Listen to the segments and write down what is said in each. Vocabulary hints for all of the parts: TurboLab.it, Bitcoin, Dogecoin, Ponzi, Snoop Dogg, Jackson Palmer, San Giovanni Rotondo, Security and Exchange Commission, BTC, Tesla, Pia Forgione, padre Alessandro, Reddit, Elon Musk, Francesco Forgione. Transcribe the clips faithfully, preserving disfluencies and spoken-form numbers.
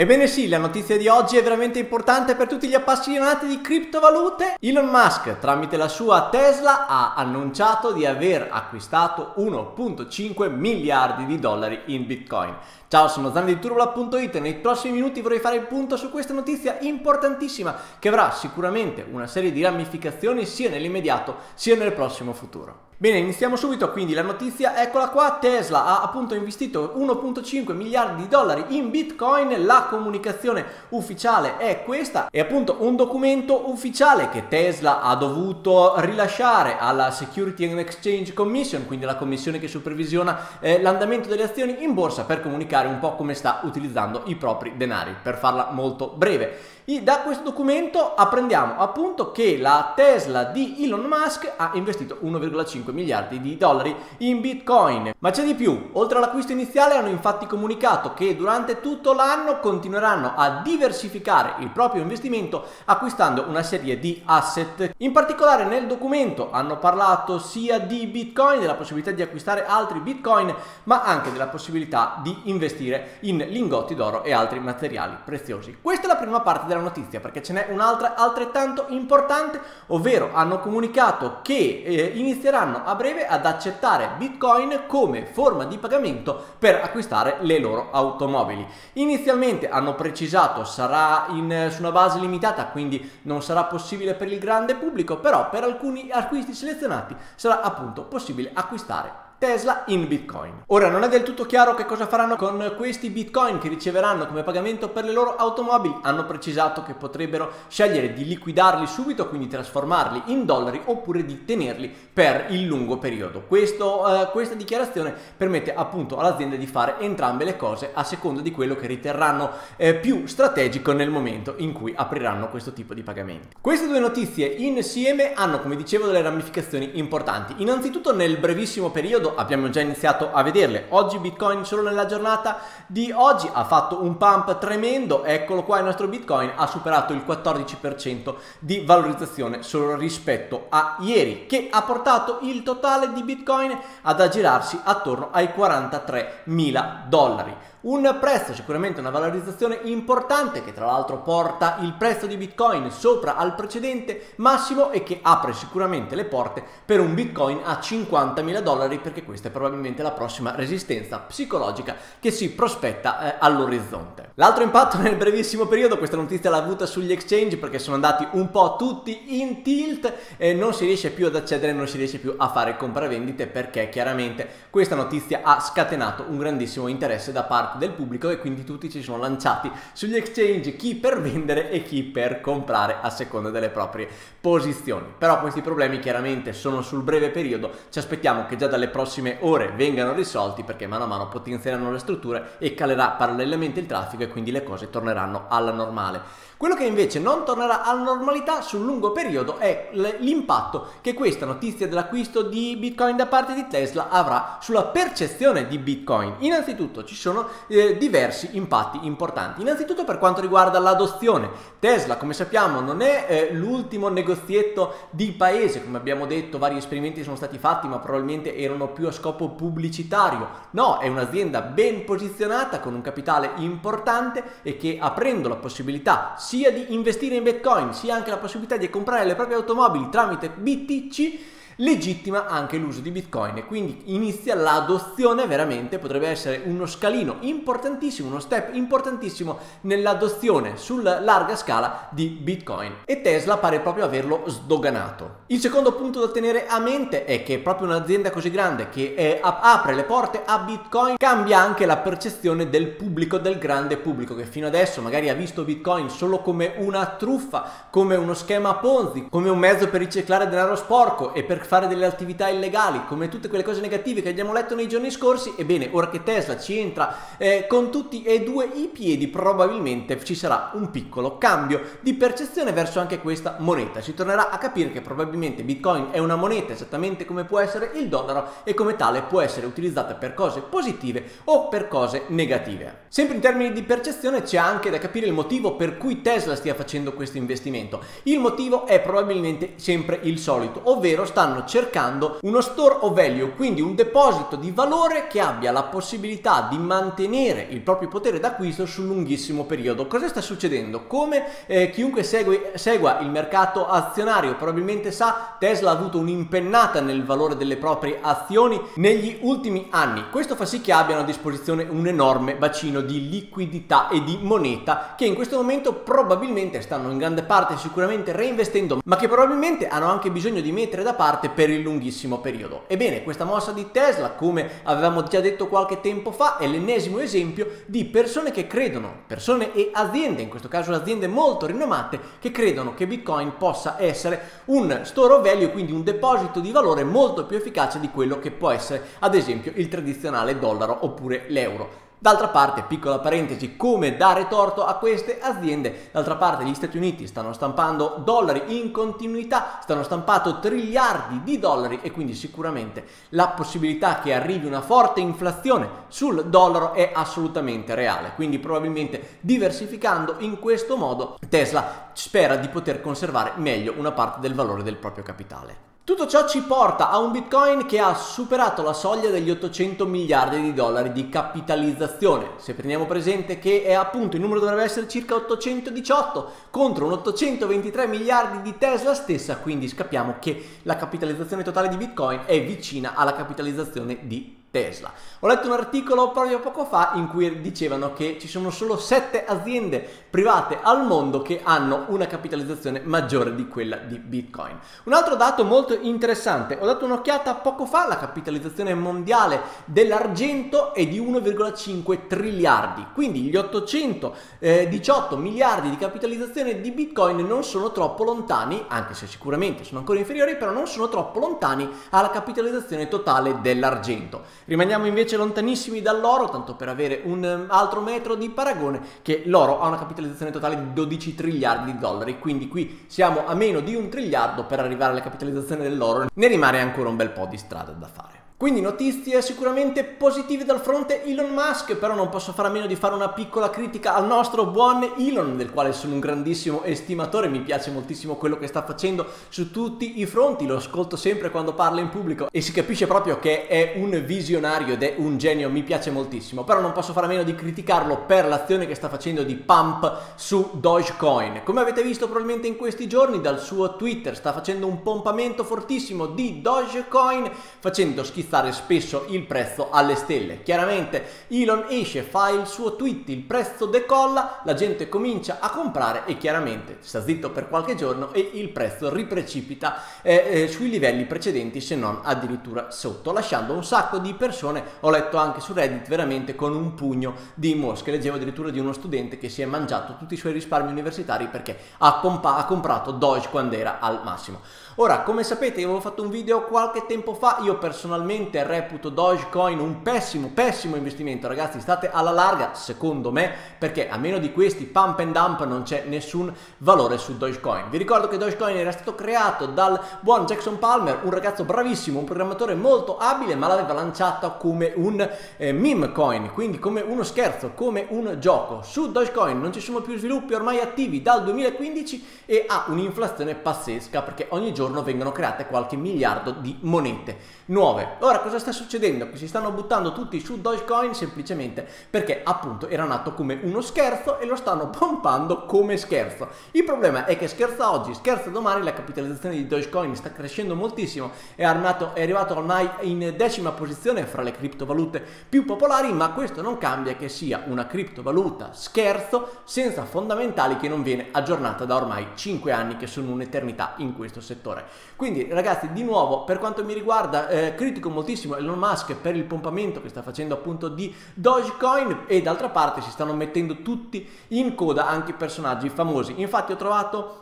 Ebbene sì, la notizia di oggi è veramente importante per tutti gli appassionati di criptovalute. Elon Musk, tramite la sua Tesla, ha annunciato di aver acquistato uno virgola cinque miliardi di dollari in Bitcoin. Ciao, sono Zan di TurboLab punto it e nei prossimi minuti vorrei fare il punto su questa notizia importantissima che avrà sicuramente una serie di ramificazioni sia nell'immediato sia nel prossimo futuro. Bene, iniziamo subito, quindi la notizia eccola qua. Tesla ha appunto investito uno virgola cinque miliardi di dollari in Bitcoin, la comunicazione ufficiale è questa, è appunto un documento ufficiale che Tesla ha dovuto rilasciare alla Security and Exchange Commission, quindi la commissione che supervisiona eh, l'andamento delle azioni in borsa, per comunicare un po' come sta utilizzando i propri denari, per farla molto breve. E da questo documento apprendiamo appunto che la Tesla di Elon Musk ha investito uno virgola cinque miliardi di dollari in Bitcoin. Ma c'è di più, oltre all'acquisto iniziale hanno infatti comunicato che durante tutto l'anno continueranno a diversificare il proprio investimento acquistando una serie di asset. In particolare nel documento hanno parlato sia di Bitcoin, della possibilità di acquistare altri Bitcoin, ma anche della possibilità di investire in lingotti d'oro e altri materiali preziosi. Questa è la prima parte della notizia, perché ce n'è un'altra altrettanto importante, ovvero hanno comunicato che eh, inizierà a breve ad accettare Bitcoin come forma di pagamento per acquistare le loro automobili. Inizialmente hanno precisato sarà in, su una base limitata, quindi non sarà possibile per il grande pubblico, però per alcuni acquisti selezionati sarà appunto possibile acquistare Tesla in Bitcoin. Ora non è del tutto chiaro che cosa faranno con questi Bitcoin che riceveranno come pagamento per le loro automobili. Hanno precisato che potrebbero scegliere di liquidarli subito, quindi trasformarli in dollari, oppure di tenerli per il lungo periodo. Questo, eh, questa dichiarazione permette appunto all'azienda di fare entrambe le cose a seconda di quello che riterranno eh, più strategico nel momento in cui apriranno questo tipo di pagamenti. Queste due notizie insieme hanno, come dicevo, delle ramificazioni importanti. Innanzitutto nel brevissimo periodo abbiamo già iniziato a vederle. Oggi Bitcoin, solo nella giornata di oggi, ha fatto un pump tremendo. Eccolo qua, il nostro Bitcoin ha superato il quattordici per cento di valorizzazione solo rispetto a ieri, che ha portato il totale di Bitcoin ad aggirarsi attorno ai quarantatremila dollari. Un prezzo, sicuramente una valorizzazione importante, che tra l'altro porta il prezzo di Bitcoin sopra al precedente massimo e che apre sicuramente le porte per un Bitcoin a cinquantamila dollari, perché questa è probabilmente la prossima resistenza psicologica che si prospetta eh, all'orizzonte. L'altro impatto nel brevissimo periodo, questa notizia l'ha avuta sugli exchange, perché sono andati un po' tutti in tilt e non si riesce più ad accedere, non si riesce più a fare compravendite, perché chiaramente questa notizia ha scatenato un grandissimo interesse da parte del pubblico e quindi tutti ci sono lanciati sugli exchange, chi per vendere e chi per comprare a seconda delle proprie posizioni. Però questi problemi chiaramente sono sul breve periodo, ci aspettiamo che già dalle prossime ore vengano risolti, perché mano a mano potenzieranno le strutture e calerà parallelamente il traffico e quindi le cose torneranno alla normale. Quello che invece non tornerà alla normalità sul lungo periodo è l'impatto che questa notizia dell'acquisto di Bitcoin da parte di Tesla avrà sulla percezione di Bitcoin. Innanzitutto ci sono eh, diversi impatti importanti. Innanzitutto per quanto riguarda l'adozione. Tesla, come sappiamo, non è eh, l'ultimo negozietto di paese, come abbiamo detto, vari esperimenti sono stati fatti ma probabilmente erano più a scopo pubblicitario. No, è un'azienda ben posizionata con un capitale importante e che, aprendo la possibilità sia di investire in Bitcoin, sia anche la possibilità di comprare le proprie automobili tramite B T C, legittima anche l'uso di Bitcoin e quindi inizia l'adozione veramente, potrebbe essere uno scalino importantissimo, uno step importantissimo nell'adozione sulla larga scala di Bitcoin, e Tesla pare proprio averlo sdoganato. Il secondo punto da tenere a mente è che proprio un'azienda così grande che è, apre le porte a Bitcoin cambia anche la percezione del pubblico, del grande pubblico, che fino adesso magari ha visto Bitcoin solo come una truffa, come uno schema Ponzi, come un mezzo per riciclare denaro sporco e per fare delle attività illegali, come tutte quelle cose negative che abbiamo letto nei giorni scorsi. Ebbene, ora che Tesla ci entra eh, con tutti e due i piedi, probabilmente ci sarà un piccolo cambio di percezione verso anche questa moneta. Si tornerà a capire che probabilmente Bitcoin è una moneta esattamente come può essere il dollaro e come tale può essere utilizzata per cose positive o per cose negative. Sempre in termini di percezione c'è anche da capire il motivo per cui Tesla stia facendo questo investimento. Il motivo è probabilmente sempre il solito, ovvero stanno stanno cercando uno store of value, quindi un deposito di valore che abbia la possibilità di mantenere il proprio potere d'acquisto sul lunghissimo periodo. Cosa sta succedendo? Come eh, chiunque segue, segua il mercato azionario probabilmente sa, Tesla ha avuto un'impennata nel valore delle proprie azioni negli ultimi anni. Questo fa sì che abbiano a disposizione un enorme bacino di liquidità e di moneta che in questo momento probabilmente stanno in grande parte sicuramente reinvestendo, ma che probabilmente hanno anche bisogno di mettere da parte per il lunghissimo periodo. Ebbene, questa mossa di Tesla, come avevamo già detto qualche tempo fa, è l'ennesimo esempio di persone che credono, persone e aziende, in questo caso aziende molto rinomate, che credono che Bitcoin possa essere un store of value, quindi un deposito di valore molto più efficace di quello che può essere ad esempio il tradizionale dollaro oppure l'euro. D'altra parte, piccola parentesi, come dare torto a queste aziende? D'altra parte gli Stati Uniti stanno stampando dollari in continuità, stanno stampando triliardi di dollari e quindi sicuramente la possibilità che arrivi una forte inflazione sul dollaro è assolutamente reale. Quindi probabilmente diversificando in questo modo Tesla spera di poter conservare meglio una parte del valore del proprio capitale. Tutto ciò ci porta a un Bitcoin che ha superato la soglia degli ottocento miliardi di dollari di capitalizzazione. Se prendiamo presente che è appunto il numero dovrebbe essere circa ottocentodiciotto contro un ottocentoventitré miliardi di Tesla stessa, quindi scapiamo che la capitalizzazione totale di Bitcoin è vicina alla capitalizzazione di Tesla. Ho letto un articolo proprio poco fa in cui dicevano che ci sono solo sette aziende private al mondo che hanno una capitalizzazione maggiore di quella di Bitcoin. Un altro dato molto interessante, ho dato un'occhiata poco fa alla capitalizzazione mondiale dell'argento è di uno virgola cinque triliardi, quindi gli ottocentodiciotto miliardi di capitalizzazione di Bitcoin non sono troppo lontani, anche se sicuramente sono ancora inferiori, però non sono troppo lontani alla capitalizzazione totale dell'argento. Rimaniamo invece lontanissimi dall'oro, tanto per avere un altro metro di paragone, che l'oro ha una capitalizzazione totale di dodici triliardi di dollari, quindi qui siamo a meno di un triliardo per arrivare alla capitalizzazione dell'oro, ne rimane ancora un bel po' di strada da fare. Quindi notizie sicuramente positive dal fronte Elon Musk, però non posso fare a meno di fare una piccola critica al nostro buon Elon, del quale sono un grandissimo estimatore, mi piace moltissimo quello che sta facendo su tutti i fronti, lo ascolto sempre quando parla in pubblico e si capisce proprio che è un visionario ed è un genio, mi piace moltissimo, però non posso fare a meno di criticarlo per l'azione che sta facendo di pump su Dogecoin. Come avete visto probabilmente in questi giorni dal suo Twitter, sta facendo un pompamento fortissimo di Dogecoin, facendo schizzo spesso il prezzo alle stelle. Chiaramente Elon esce, fa il suo tweet, il prezzo decolla, la gente comincia a comprare e chiaramente sta zitto per qualche giorno e il prezzo riprecipita eh, eh, sui livelli precedenti, se non addirittura sotto, lasciando un sacco di persone, ho letto anche su Reddit, veramente con un pugno di mosche. Leggevo addirittura di uno studente che si è mangiato tutti i suoi risparmi universitari perché ha, pompa- ha comprato Doge quando era al massimo. Ora, come sapete, io avevo fatto un video qualche tempo fa, io personalmente reputo Dogecoin un pessimo pessimo investimento, ragazzi, state alla larga secondo me, perché a meno di questi pump and dump non c'è nessun valore su Dogecoin. Vi ricordo che Dogecoin era stato creato dal buon Jackson Palmer, un ragazzo bravissimo, un programmatore molto abile, ma l'aveva lanciato come un eh, meme coin, quindi come uno scherzo, come un gioco. Su Dogecoin non ci sono più sviluppi ormai attivi dal duemilaquindici e ha un'inflazione pazzesca perché ogni giorno vengono create qualche miliardo di monete nuove. Ora cosa sta succedendo? Che si stanno buttando tutti su Dogecoin semplicemente perché appunto era nato come uno scherzo e lo stanno pompando come scherzo. Il problema è che scherza oggi, scherza domani, la capitalizzazione di Dogecoin sta crescendo moltissimo, è, armato, è arrivato ormai in decima posizione fra le criptovalute più popolari, ma questo non cambia che sia una criptovaluta scherzo senza fondamentali che non viene aggiornata da ormai cinque anni, che sono un'eternità in questo settore. Quindi ragazzi, di nuovo per quanto mi riguarda eh, critico molto moltissimo Elon Musk per il pompamento che sta facendo appunto di Dogecoin e d'altra parte si stanno mettendo tutti in coda anche personaggi famosi. Infatti ho trovato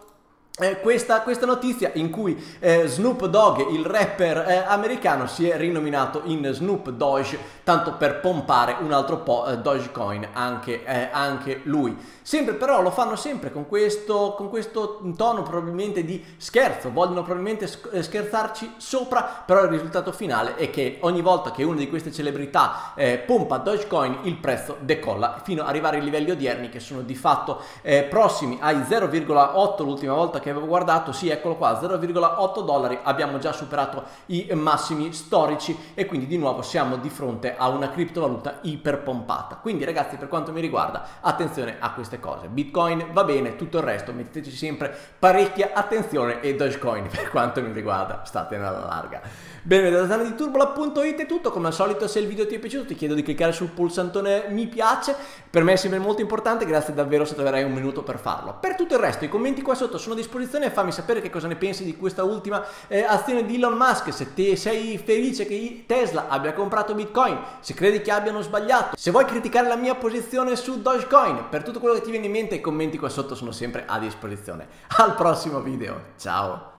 Eh, questa, questa notizia in cui eh, Snoop Dogg, il rapper eh, americano, si è rinominato in Snoop Doge, tanto per pompare un altro po' eh, Dogecoin anche, eh, anche lui. Sempre però lo fanno sempre con questo, con questo tono probabilmente di scherzo, vogliono probabilmente scherzarci sopra, però il risultato finale è che ogni volta che una di queste celebrità eh, pompa Dogecoin il prezzo decolla, fino ad arrivare ai livelli odierni che sono di fatto eh, prossimi ai zero virgola otto, l'ultima volta che che avevo guardato, sì, eccolo qua, zero virgola otto dollari, abbiamo già superato i massimi storici e quindi di nuovo siamo di fronte a una criptovaluta iperpompata. Quindi ragazzi, per quanto mi riguarda, attenzione a queste cose. Bitcoin va bene, tutto il resto metteteci sempre parecchia attenzione, e Dogecoin per quanto mi riguarda statene alla larga. Bene, dalla zona di TurboLab punto it è tutto, come al solito se il video ti è piaciuto ti chiedo di cliccare sul pulsantone mi piace, per me è sempre molto importante, grazie davvero se troverai un minuto per farlo. Per tutto il resto i commenti qua sotto sono a disposizione e fammi sapere che cosa ne pensi di questa ultima eh, azione di Elon Musk, se te sei felice che Tesla abbia comprato Bitcoin, se credi che abbiano sbagliato, se vuoi criticare la mia posizione su Dogecoin, per tutto quello che ti viene in mente i commenti qua sotto sono sempre a disposizione. Al prossimo video, ciao!